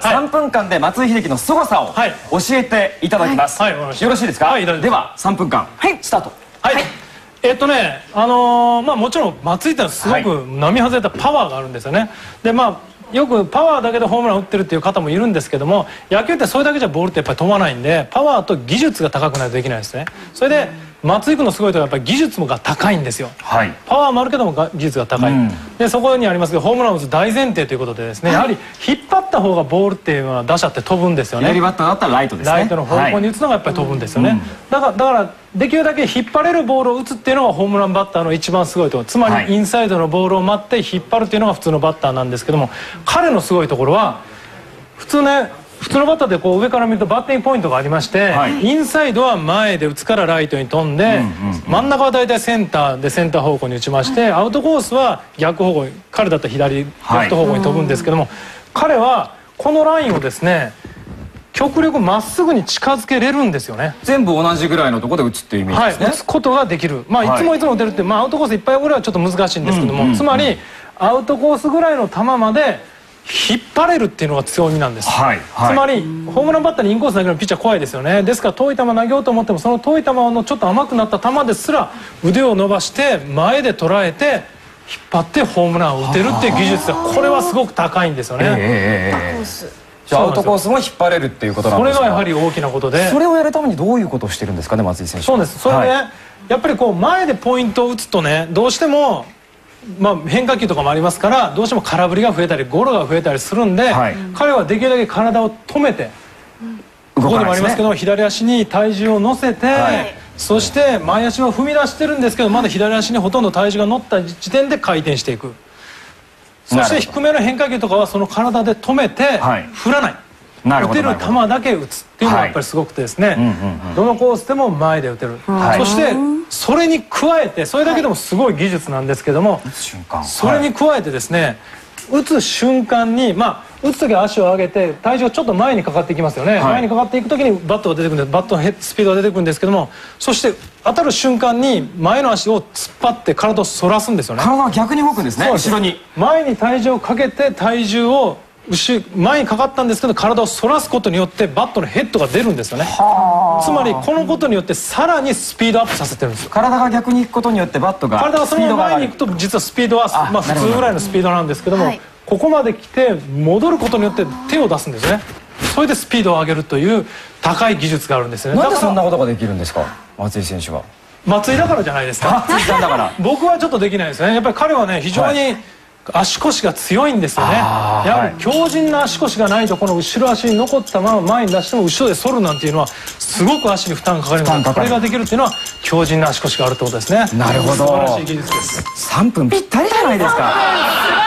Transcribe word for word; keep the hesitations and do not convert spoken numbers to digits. さんぷんかんで松井秀喜の凄さを教えていただきます。よろしいですか？ではさんぷんかんスタート。えっとねあのまあもちろん松井ってのはすごく並外れたパワーがあるんですよね。でまあよくパワーだけでホームラン打ってるっていう方もいるんですけども、野球ってそれだけじゃボールってやっぱり飛ばないんで、パワーと技術が高くないとできないですね。それで松井君のすごいところはやっぱり技術が高いんですよ、はい、パワーもあるけども技術が高い、うん、でそこにありますけどホームランを打つ大前提ということでですね、はい、やはり引っ張った方がボールっていうのは打者って飛ぶんですよね。左バッターだったらライトですね。ライトの方向に打つのがやっぱり飛ぶんですよね、はい、だからだからできるだけ引っ張れるボールを打つっていうのがホームランバッターの一番すごいところ、つまりインサイドのボールを待って引っ張るっていうのが普通のバッターなんですけども、彼のすごいところは普通ね普通のバッターでこう上から見るとバッティングポイントがありまして、はい、インサイドは前で打つからライトに飛んで、真ん中は大体センターでセンター方向に打ちまして、アウトコースは逆方向に、彼だったら左レフト方向に飛ぶんですけども、はい、彼はこのラインをですね極力まっすぐに近づけれるんですよね。全部同じぐらいのところで打つっていうイメージですね、はい、打つことができる、まあ、いつもいつも打てるって、まあ、アウトコースいっぱいぐらいはちょっと難しいんですけども、つまりアウトコースぐらいの球まで引っ張れるっていうのが強みなんです、はいはい、つまりホームランバッターにインコース投げるピッチャー怖いですよね。ですから遠い球投げようと思っても、その遠い球のちょっと甘くなった球ですら腕を伸ばして前で捉えて引っ張ってホームランを打てるっていう技術が、これはすごく高いんですよね、えーじゃあアウトコースも引っ張れるっていうことなんですか。それがやはり大きなことで、それをやるためにどういうことをしてるんですかね、松井選手。そうです。それね、はい、やっぱりこう前でポイントを打つとね、どうしてもまあ変化球とかもありますから、どうしても空振りが増えたりゴロが増えたりするんで、はい、彼はできるだけ体を止めて、ここでもありますけど、左足に体重を乗せて、はい、そして前足を踏み出してるんですけど、まだ左足にほとんど体重が乗った時点で回転していく。そして低めの変化球とかはその体で止めて振らない、打てる球だけ打つっていうのがやっぱりすごくてですね、どのコースでも前で打てる、はい、そしてそれに加えて、それだけでもすごい技術なんですけども、はい、それに加えてですね、打つ瞬間に、まあ、打つ時は足を上げて体重がちょっと前にかかっていきますよね、はい、前にかかっていく時にバットが出てくるんで、バットのヘッドスピードが出てくるんですけども、そして当たる瞬間に前の足を突っ張って体を反らすんですよね。体は逆に動くんですね。後ろに前に体重をかけて、体重を前にかかったんですけど体を反らすことによってバットのヘッドが出るんですよね。つまりこのことによってさらにスピードアップさせてるんですよ。体が逆に行くことによってバットが体がその前に行くと、実はスピードはまあ普通ぐらいのスピードなんですけども、ここまで来て戻ることによって手を出すんですね。それでスピードを上げるという高い技術があるんですよね。なんでそんなことができるんですか、松井選手は。松井だからじゃないですか。松井さんだから僕はちょっとできないですね。やっぱり彼はね、非常に、はい、足腰が強いんですよね。やはり強靭な足腰がないと、この後ろ足に残ったまま前に出しても後ろで反るなんていうのはすごく足に負担がかかります。これができるっていうのは強靭な足腰があるってことですね。なるほど、素晴らしい技術です。さんぷんぴったりじゃないですか。